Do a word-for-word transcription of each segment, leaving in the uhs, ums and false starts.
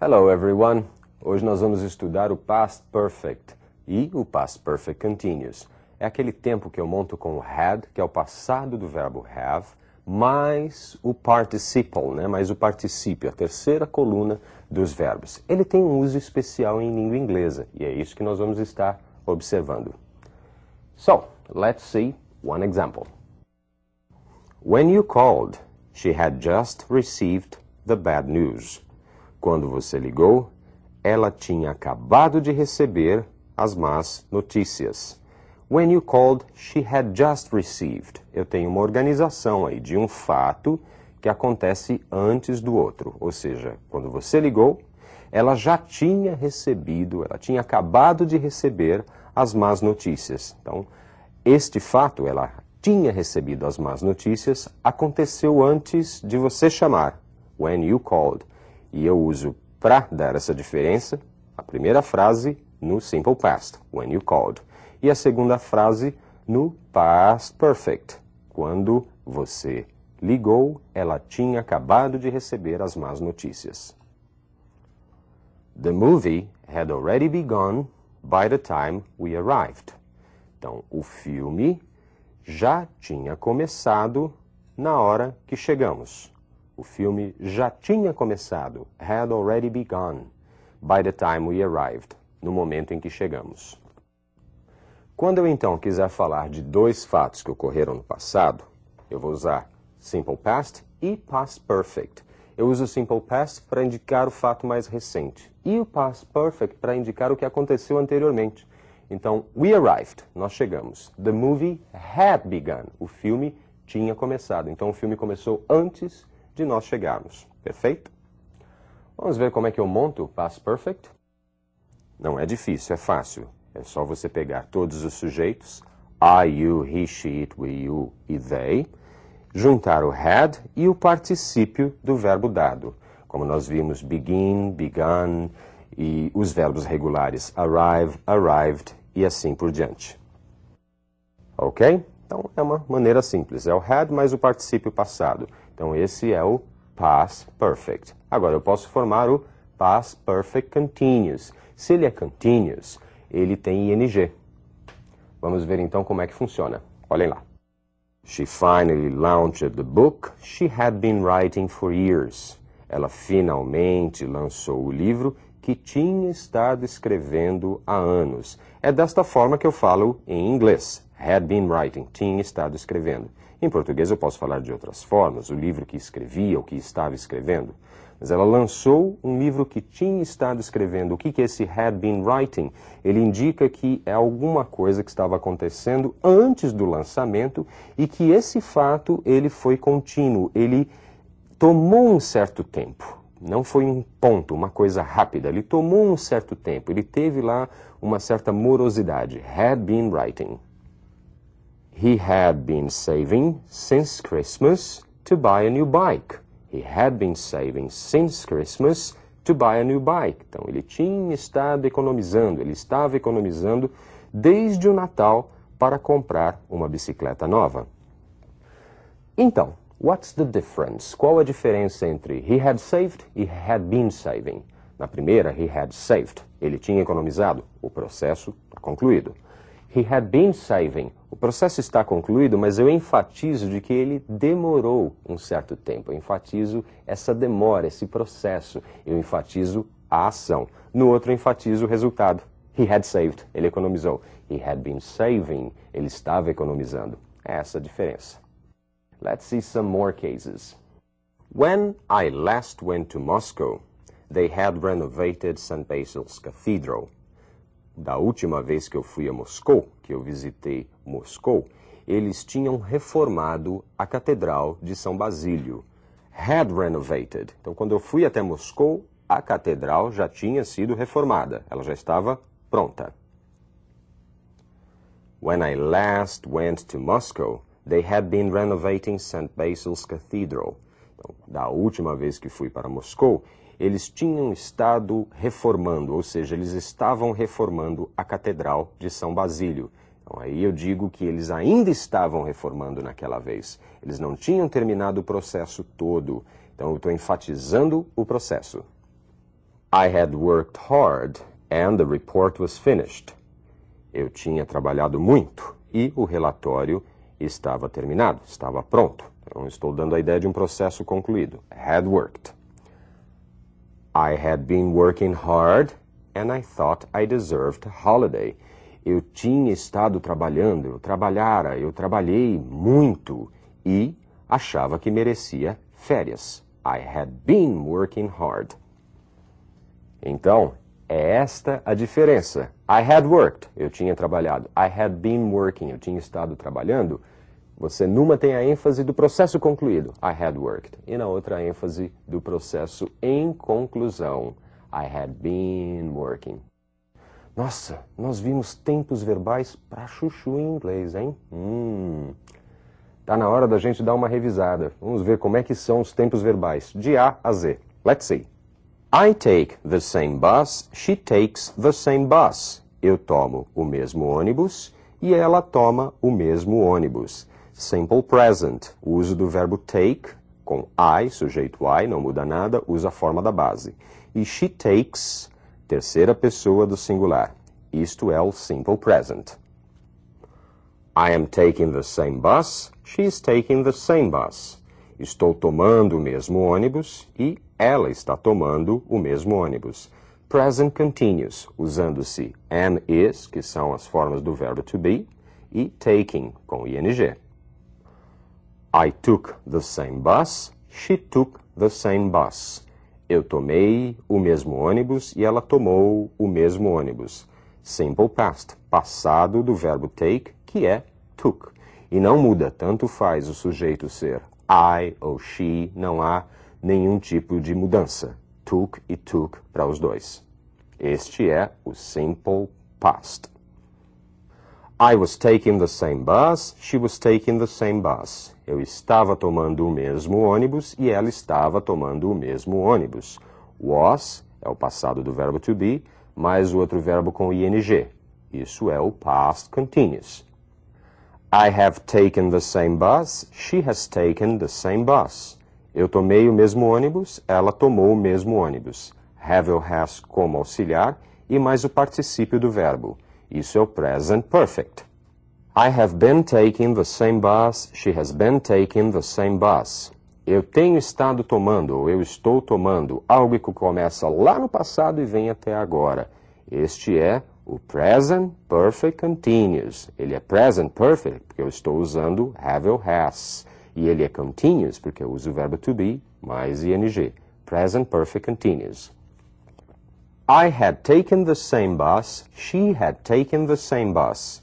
Hello everyone! Hoje nós vamos estudar o Past Perfect e o Past Perfect Continuous. É aquele tempo que eu monto com o had, que é o passado do verbo have, mais o participle, né? mais o particípio, a terceira coluna dos verbos. Ele tem um uso especial em língua inglesa e é isso que nós vamos estar observando. So, let's see one example. When you called, she had just received the bad news. Quando você ligou, ela tinha acabado de receber as más notícias. When you called, she had just received. Eu tenho uma organização aí de um fato que acontece antes do outro. Ou seja, quando você ligou, ela já tinha recebido, ela tinha acabado de receber as más notícias. Então, este fato, ela tinha recebido as más notícias, aconteceu antes de você chamar. When you called. E eu uso para dar essa diferença a primeira frase no Simple Past, when you called. E a segunda frase no Past Perfect, quando você ligou, ela tinha acabado de receber as más notícias. The movie had already begun by the time we arrived. Então, o filme já tinha começado na hora que chegamos. O filme já tinha começado, had already begun, by the time we arrived, no momento em que chegamos. Quando eu então quiser falar de dois fatos que ocorreram no passado, eu vou usar Simple Past e Past Perfect. Eu uso o Simple Past para indicar o fato mais recente e o Past Perfect para indicar o que aconteceu anteriormente. Então, we arrived, nós chegamos. The movie had begun, o filme tinha começado. Então, o filme começou antes de nós chegarmos. Perfeito? Vamos ver como é que eu monto o Past Perfect? Não é difícil, é fácil. É só você pegar todos os sujeitos, I, you, he, she, it, we, you e they, juntar o had e o particípio do verbo dado. Como nós vimos, begin, begun, e os verbos regulares arrive, arrived e assim por diante. Ok? Então, é uma maneira simples. É o had mais o particípio passado. Então, esse é o Past Perfect. Agora, eu posso formar o Past Perfect Continuous. Se ele é Continuous, ele tem I N G. Vamos ver, então, como é que funciona. Olhem lá. She finally launched the book she had been writing for years. Ela finalmente lançou o livro que tinha estado escrevendo há anos. É desta forma que eu falo em inglês. Had been writing, tinha estado escrevendo. Em português eu posso falar de outras formas, o livro que escrevia, o que estava escrevendo. Mas ela lançou um livro que tinha estado escrevendo. O que que esse had been writing? Ele indica que é alguma coisa que estava acontecendo antes do lançamento e que esse fato ele foi contínuo, ele tomou um certo tempo. Não foi um ponto, uma coisa rápida, ele tomou um certo tempo, ele teve lá uma certa morosidade. Had been writing. He had been saving since Christmas to buy a new bike. He had been saving since Christmas to buy a new bike. Então, ele tinha estado economizando, ele estava economizando desde o Natal para comprar uma bicicleta nova. Então, what's the difference? Qual a diferença entre he had saved e had been saving? Na primeira, he had saved. Ele tinha economizado. O processo está concluído. He had been saving. O processo está concluído, mas eu enfatizo de que ele demorou um certo tempo. Eu enfatizo essa demora, esse processo. Eu enfatizo a ação. No outro, eu enfatizo o resultado. He had saved. Ele economizou. He had been saving. Ele estava economizando. É essa a diferença. Let's see some more cases. When I last went to Moscow, they had renovated Saint Basil's Cathedral. Da última vez que eu fui a Moscou, que eu visitei Moscou, eles tinham reformado a Catedral de São Basílio. Had renovated. Então, quando eu fui até Moscou, a Catedral já tinha sido reformada. Ela já estava pronta. When I last went to Moscow, they had been renovating Saint Basil's Cathedral. Então, da última vez que fui para Moscou, eles tinham estado reformando, ou seja, eles estavam reformando a Catedral de São Basílio. Então, aí eu digo que eles ainda estavam reformando naquela vez. Eles não tinham terminado o processo todo. Então, eu estou enfatizando o processo. I had worked hard and the report was finished. Eu tinha trabalhado muito e o relatório estava terminado, estava pronto. Então, estou dando a ideia de um processo concluído. Had worked. I had been working hard and I thought I deserved a holiday. Eu tinha estado trabalhando, eu trabalhara, eu trabalhei muito e achava que merecia férias. I had been working hard. Então, é esta a diferença. I had worked, eu tinha trabalhado. I had been working, eu tinha estado trabalhando. Você numa tem a ênfase do processo concluído, I had worked. E na outra a ênfase do processo em conclusão, I had been working. Nossa, nós vimos tempos verbais pra chuchu em inglês, hein? Hum, tá na hora da gente dar uma revisada. Vamos ver como é que são os tempos verbais, de A a Z. Let's see. I take the same bus, she takes the same bus. Eu tomo o mesmo ônibus e ela toma o mesmo ônibus. Simple present, o uso do verbo take, com I, sujeito I, não muda nada, usa a forma da base. E she takes... terceira pessoa do singular. Isto é o simple present. I am taking the same bus. She is taking the same bus. Estou tomando o mesmo ônibus e ela está tomando o mesmo ônibus. Present continuous, usando-se am, is, que são as formas do verbo to be, e taking, com ing. I took the same bus. She took the same bus. Eu tomei o mesmo ônibus e ela tomou o mesmo ônibus. Simple past, passado do verbo take, que é took. E não muda, tanto faz o sujeito ser I ou she, não há nenhum tipo de mudança. Took e took para os dois. Este é o simple past. I was taking the same bus, she was taking the same bus. Eu estava tomando o mesmo ônibus e ela estava tomando o mesmo ônibus. Was é o passado do verbo to be, mais o outro verbo com ing. Isso é o past continuous. I have taken the same bus, she has taken the same bus. Eu tomei o mesmo ônibus, ela tomou o mesmo ônibus. Have ou has como auxiliar e mais o particípio do verbo. Isso é o present perfect. I have been taking the same bus, she has been taking the same bus. Eu tenho estado tomando, ou eu estou tomando, algo que começa lá no passado e vem até agora. Este é o present perfect continuous. Ele é present perfect porque eu estou usando have ou has. E ele é continuous porque eu uso o verbo to be mais ing. Present perfect continuous. I had taken the same bus, she had taken the same bus.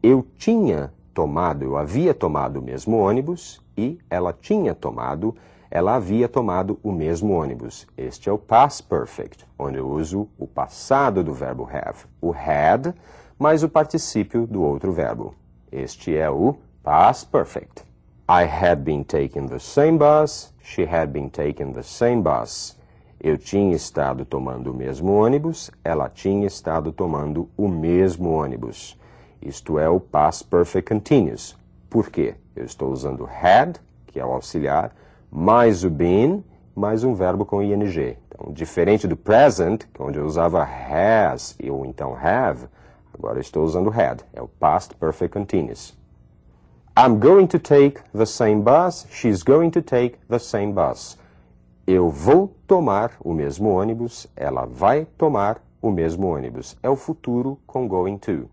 Eu tinha tomado, eu havia tomado o mesmo ônibus e ela tinha tomado, ela havia tomado o mesmo ônibus. Este é o past perfect, onde eu uso o passado do verbo have, o had, mais o particípio do outro verbo. Este é o past perfect. I had been taking the same bus, she had been taking the same bus. Eu tinha estado tomando o mesmo ônibus, ela tinha estado tomando o mesmo ônibus. Isto é o past perfect continuous. Por quê? Eu estou usando had, que é o auxiliar, mais o been, mais um verbo com ing. Então, diferente do present, onde eu usava has ou então have, agora eu estou usando had. É o past perfect continuous. I'm going to take the same bus, she's going to take the same bus. Eu vou tomar o mesmo ônibus, ela vai tomar o mesmo ônibus. É o futuro com going to.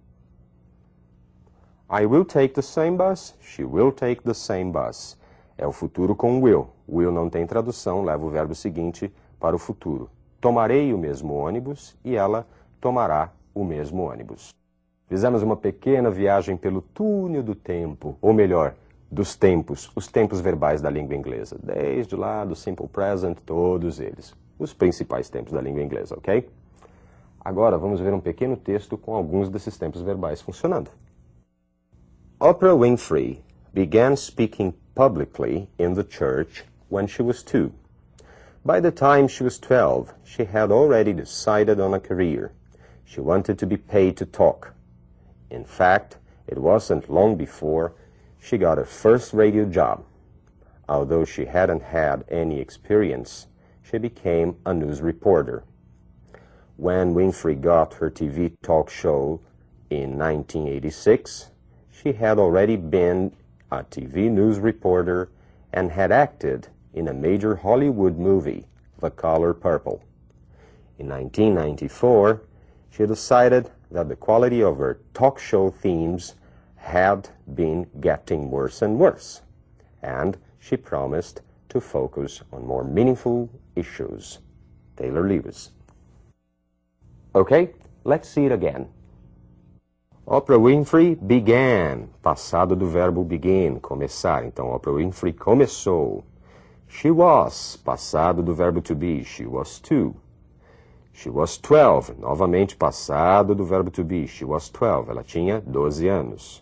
I will take the same bus, she will take the same bus. É o futuro com will. Will não tem tradução, leva o verbo seguinte para o futuro. Tomarei o mesmo ônibus e ela tomará o mesmo ônibus. Fizemos uma pequena viagem pelo túnel do tempo, ou melhor, dos tempos, os tempos verbais da língua inglesa. Desde lá, do simple present, todos eles. Os principais tempos da língua inglesa, ok? Agora vamos ver um pequeno texto com alguns desses tempos verbais funcionando. Oprah Winfrey began speaking publicly in the church when she was two. By the time she was twelve, she had already decided on a career. She wanted to be paid to talk. In fact, it wasn't long before she got her first radio job. Although she hadn't had any experience, she became a news reporter. when Winfrey got her T V talk show in nineteen eighty-six, she had already been a T V news reporter and had acted in a major Hollywood movie, The Color Purple. In nineteen ninety-four, she decided that the quality of her talk show themes had been getting worse and worse, and she promised to focus on more meaningful issues. Taylor Lewis. Okay, let's see it again. Oprah Winfrey began, passado do verbo begin, começar. Então, Oprah Winfrey começou. She was, passado do verbo to be, she was two. She was twelve, novamente passado do verbo to be, she was twelve, ela tinha doze anos.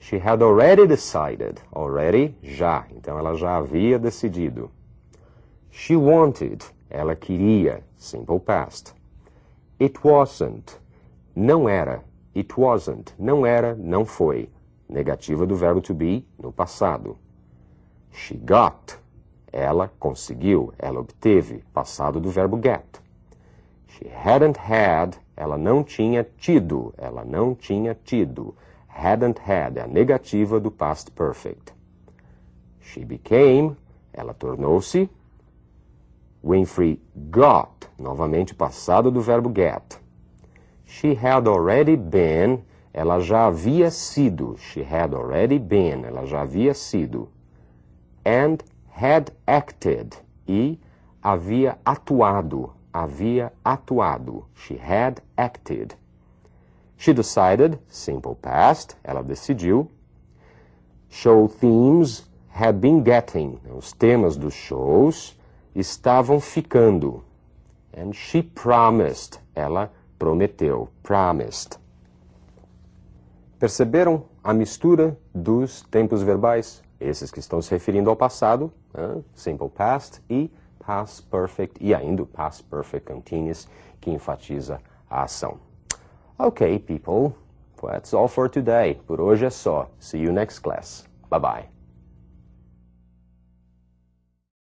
She had already decided, already, já, então ela já havia decidido. She wanted, ela queria, simple past. It wasn't, não era, it wasn't, não era, não foi, negativa do verbo to be, no passado. She got, ela conseguiu, ela obteve, passado do verbo get. She hadn't had, ela não tinha tido, ela não tinha tido. Hadn't had é a negativa do past perfect. She became, ela tornou-se. Winfrey got, novamente passado do verbo get. She had already been, ela já havia sido. She had already been, ela já havia sido. And had acted, e havia atuado. Havia atuado. She had acted. She decided, simple past, ela decidiu. Show themes had been getting. Os temas dos shows estavam ficando. And she promised, ela prometeu, promised. Perceberam a mistura dos tempos verbais? Esses que estão se referindo ao passado, hein? Simple past e past perfect, e ainda o past perfect continuous, que enfatiza a ação. Okay, people, that's all for today. Por hoje é só. See you next class. Bye-bye.